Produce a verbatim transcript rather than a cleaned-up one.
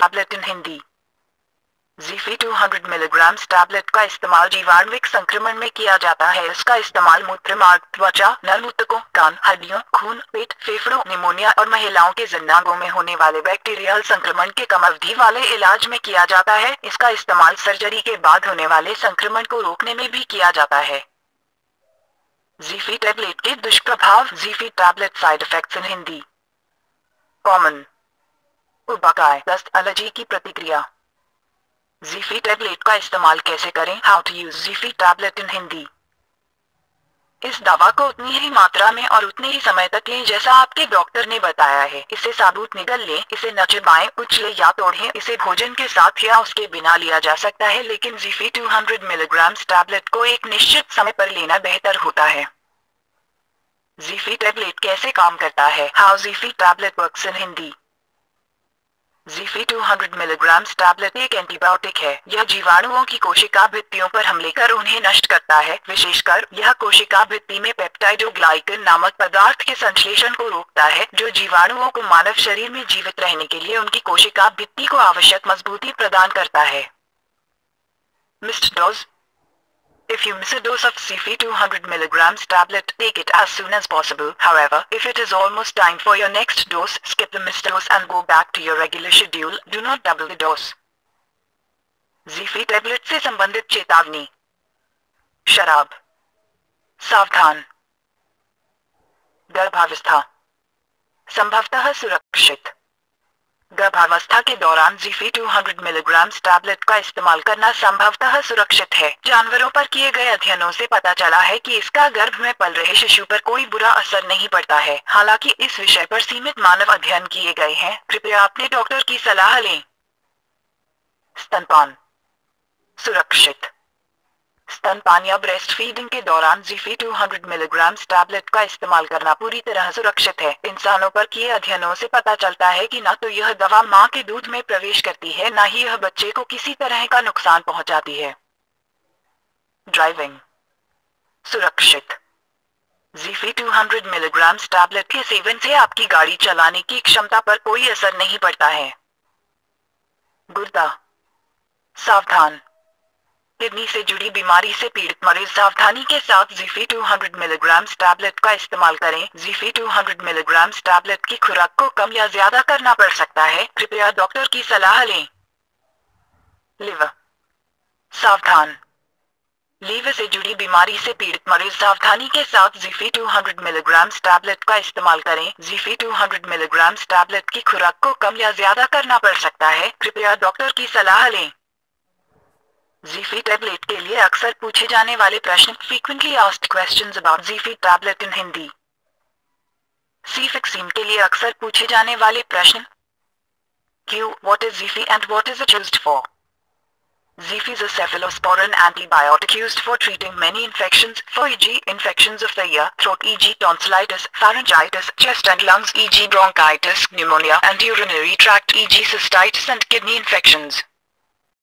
Tablet in Hindi. Zifi दो सौ milligram tablet का इस्तेमाल जीवाणुविक संक्रमण में किया जाता है। इसका इस्तेमाल मूत्र मार्ग, त्वचा, नर ऊतकों, कान, हड्डियों, खून, पेट, फेफड़ों, निमोनिया और महिलाओं के जननांगों में होने वाले बैक्टीरियल संक्रमण के कम अवधि वाले इलाज में किया जाता है। इसका इस्तेमाल सर्जरी के बाद होने वाले संक्रमण को रोकने में भी किया जाता है। जीफी टैबलेट के दुष्प्रभाव। Zifi tablet side effects in Hindi. Common उबाकाय दस्त, एलर्जी की प्रतिक्रिया। जीफी टैबलेट का इस्तेमाल कैसे करें? How to use Zifi tablet in Hindi. इस दवा को उतनी ही मात्रा में और उतने ही समय तक लें जैसा आपके डॉक्टर ने बताया है। इसे साबुत निगल लें, इसे न चबाएं, उछले या तोड़ें। इसे भोजन के साथ या उसके बिना लिया जा सकता है, लेकिन जीफी दो सौ मिलीग्राम टैबलेट को एक निश्चित समय पर लेना बेहतर होता है। जीफी टैबलेट कैसे काम करता है? How Zifi tablet works in Hindi. Zifi दो सौ मिलीग्राम टैबलेट एक एंटीबायोटिक है। यह जीवाणुओं की कोशिका भित्तियों पर हमले कर उन्हें नष्ट करता है। विशेषकर यह कोशिका भित्ति में पेप्टाइडोग्लाइकन नामक पदार्थ के संश्लेषण को रोकता है, जो जीवाणुओं को मानव शरीर में जीवित रहने के लिए उनकी कोशिका भित्ति को आवश्यक मजबूती प्रदान करता है। Missed dose. If you miss a dose of Zifi two hundred mg tablet, take it as soon as possible. However, if it is almost time for your next dose, skip the missed dose and go back to your regular schedule. Do not double the dose. Zifi tablet से संबंधित चेतावनी। शराब, सावधान। गर्भावस्था, संभवतः सुरक्षित। गर्भावस्था के दौरान जीफी दो सौ मिलीग्राम टैबलेट का इस्तेमाल करना संभवतः सुरक्षित है। जानवरों पर किए गए अध्ययनों से पता चला है कि इसका गर्भ में पल रहे शिशु पर कोई बुरा असर नहीं पड़ता है। हालांकि इस विषय पर सीमित मानव अध्ययन किए गए हैं। कृपया अपने डॉक्टर की सलाह लें। स्तनपान, सुरक्षित। स्तनपान या ब्रेस्ट फीडिंग के दौरान जीफी दो सौ मिलीग्राम टैबलेट का इस्तेमाल करना पूरी तरह सुरक्षित है। इंसानों पर किए अध्ययनों से पता चलता है कि न तो यह दवा मां के दूध में प्रवेश करती है, न ही यह बच्चे को किसी तरह का नुकसान पहुंचाती है। ड्राइविंग, सुरक्षित। जीफी दो सौ मिलीग्राम टैबलेट के सेवन से आपकी गाड़ी चलाने की क्षमता पर कोई असर नहीं पड़ता है। गुर्दा, सावधान। किडनी से जुड़ी बीमारी से पीड़ित मरीज सावधानी के साथ जीफी दो सौ मिलीग्राम टैबलेट का इस्तेमाल करें। जीफी दो सौ मिलीग्राम टैबलेट की खुराक को कम या ज्यादा करना पड़ सकता है। कृपया डॉक्टर की सलाह लें। लिवर, सावधान। लीवर से जुड़ी बीमारी से पीड़ित मरीज सावधानी के साथ जीफी दो सौ मिलीग्राम टैबलेट का इस्तेमाल करें। जीफी दो सौ मिलीग्राम टैबलेट की खुराक को कम या ज्यादा करना पड़ सकता है। कृपया डॉक्टर की सलाह लें। जीफी टैबलेट के लिए अक्सर पूछे जाने वाले प्रश्न। Frequently asked questions about Zifi tablet in Hindi. Cefixime के लिए अक्सर पूछे जाने वाले प्रश्न। Q what is Zifi and what is it used for? Zifi is a cephalosporin antibiotic used for treating many infections, for for example infections of the ear, throat for example tonsillitis, pharyngitis, chest and lungs for example bronchitis, pneumonia and urinary tract for example cystitis and kidney infections.